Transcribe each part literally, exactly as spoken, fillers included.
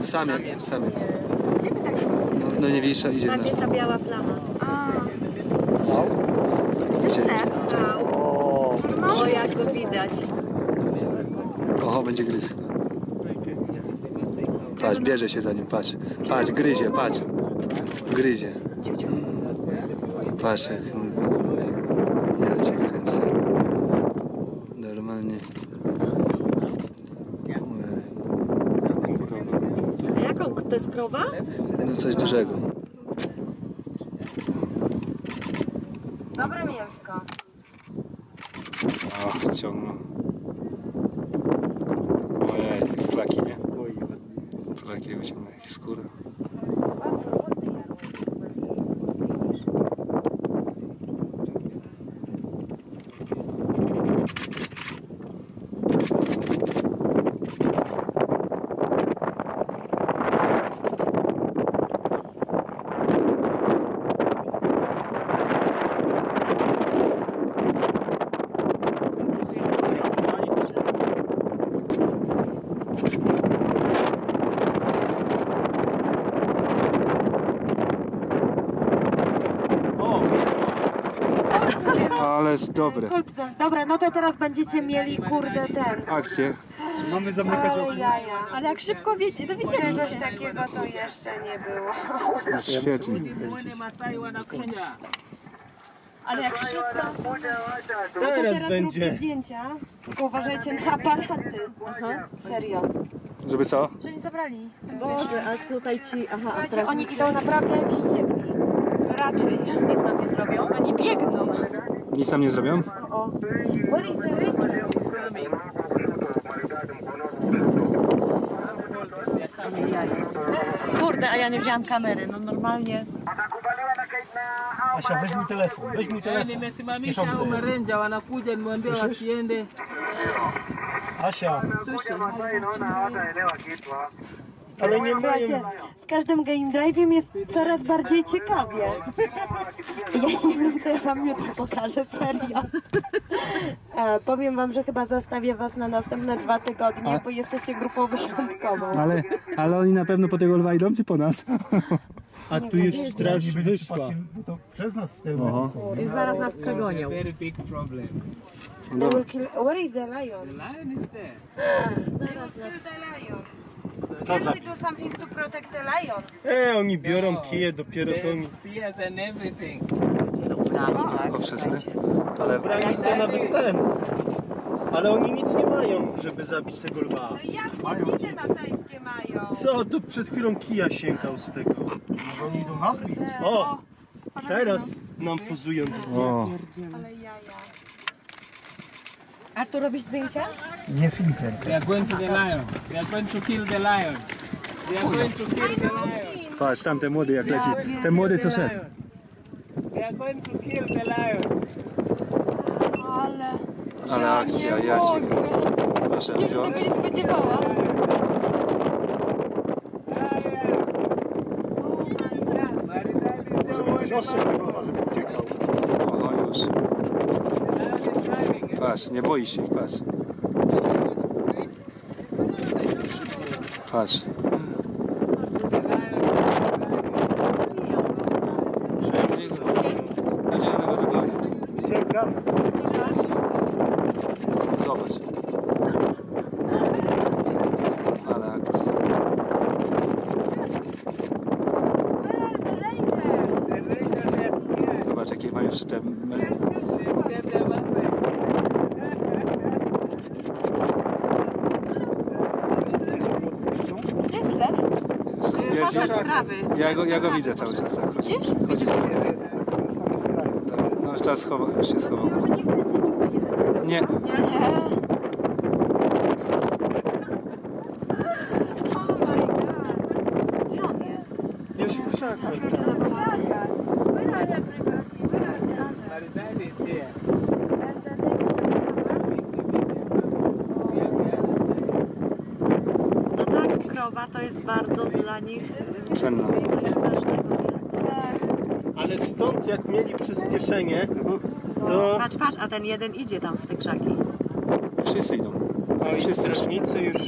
Samiec, samiec. Gdzie wy tak widzicie? No, no największa idzie na... Tam jest ta biała plama. A. Wow. Wow. O, jak go widać. Oho, będzie gryzł. Patrz, bierze się za nim, patrz. Patrz, gryzie, patrz. Gryzie. Patrz, jak... Ja cię kręcę. Normalnie. Jaką to jest krowa? No coś dużego. Dobre mięsko. O, wciągnął. Ojej, te flaki, nie? Flaki wyciągnę, jak skóra. Ale jest dobre. Dobra, no to teraz będziecie mieli, kurde, ten... Akcję. Mamy zamykać okno. Jaja. Ale jak szybko wie, to widzieliście. Czegoś takiego to jeszcze nie było. Świetnie. Ale jak szybko... No to teraz róbcie zdjęcia. Tylko uważajcie na aparaty. Aha. Serio. Żeby co? Żeby zabrali. Boże, a tutaj ci... Aha, słuchajcie, oni idą naprawdę wściekli. Raczej. Nic nam nie zrobią. Oni biegną. Nic tam nie zrobią? O, kurde, a ja nie wziąłam kamery, no normalnie. Asia, weź mi telefon, weź mi telefon. Słyszysz? Asia. Słyszę. Ale nie wiem. W każdym game drive'iem jest coraz bardziej ciekawie. Ja nie wiem, co ja wam jutro pokażę, serio. E, powiem wam, że chyba zostawię was na następne dwa tygodnie, a? Bo jesteście grupą wyjątkową. Ale, ale oni na pewno po tego lwa idą, czy po nas? A tu jest straż wyższa. To przez nas sterylne. I zaraz nas przegonią. Where is the lion? The lion is there. Zaraz nas... Can we do something to protect the lion? E, oni biorą kije, dopiero to mi... Spears and everything. Ale brali to nawet ten. Ale oni nic nie mają, żeby zabić tego lwa. No jak nie kije macajskie mają? Co, to przed chwilą kija sięgał z tego. Może oni idą nas bić? O, teraz nam pozują do zdjęcia. Ale jaja. A tu robisz zdjęcia? Nie film kręcę. We are going to the lion. We are going to kill the lion. We are going to kill the lion. Patrz, tam ten młody jak leci. Ten młody co szedł. We are going to kill the lion. Ale... Ale akcja, ja cię... Gdzie się tego nie spodziewała? Może być ostrzegł, żeby uciekał. O, już. Patrz, nie boisz się ich, patrz. Patrz. Będziemy tego doglądać. Czekam. Zobacz. Ale akcja. Zobacz, jakie mają jeszcze te... Ja go, ja go widzę cały czas. Tak. Widzisz? Widzisz? No już teraz schowa, już się schował. Nie. To jest bardzo dla nich cenna. Ale stąd jak mieli przyspieszenie, to... Patrz, patrz, a ten jeden idzie tam w te krzaki. Wszyscy idą. A i strażnicy już...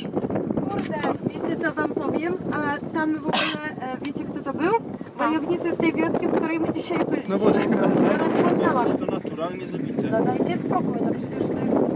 Kurde, wiecie co wam powiem, ale tam w ogóle, e, wiecie kto to był? Wojownicy z tej wioski, w której my dzisiaj byliśmy. No bo tak. Rozpoznałam. To naturalnie zabite. No dajcie spokój, no przecież to jest...